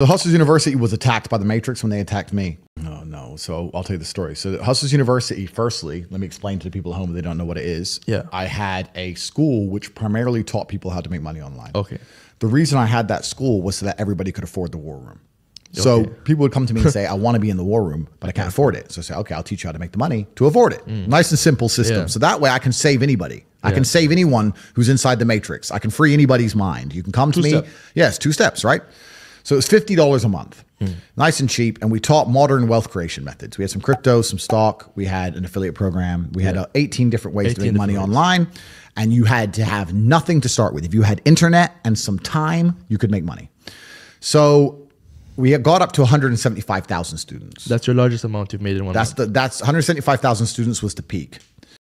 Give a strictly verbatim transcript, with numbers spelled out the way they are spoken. The Hustlers University was attacked by The Matrix when they attacked me. Oh, no. So I'll tell you the story. So Hustlers University, firstly, let me explain to the people at home if they don't know what it is. Yeah. I had a school which primarily taught people how to make money online. Okay. The reason I had that school was so that everybody could afford The War Room. Okay. So people would come to me and say, I want to be in The War Room, but I can't afford it. So I say, okay, I'll teach you how to make the money to afford it. Mm. Nice and simple system. Yeah. So that way I can save anybody. I yeah. can save anyone who's inside The Matrix. I can free anybody's mind. You can come two to me. Step. Yes, two steps, right? So it was fifty dollars a month, mm. nice and cheap. And we taught modern wealth creation methods. We had some crypto, some stock. We had an affiliate program. We yeah. had uh, eighteen different ways eighteen to make money ways. online. And you had to have nothing to start with. If you had internet and some time, you could make money. So we got up to one hundred seventy-five thousand students. That's your largest amount you've made in one that's month. The, that's one hundred seventy-five thousand students was the peak.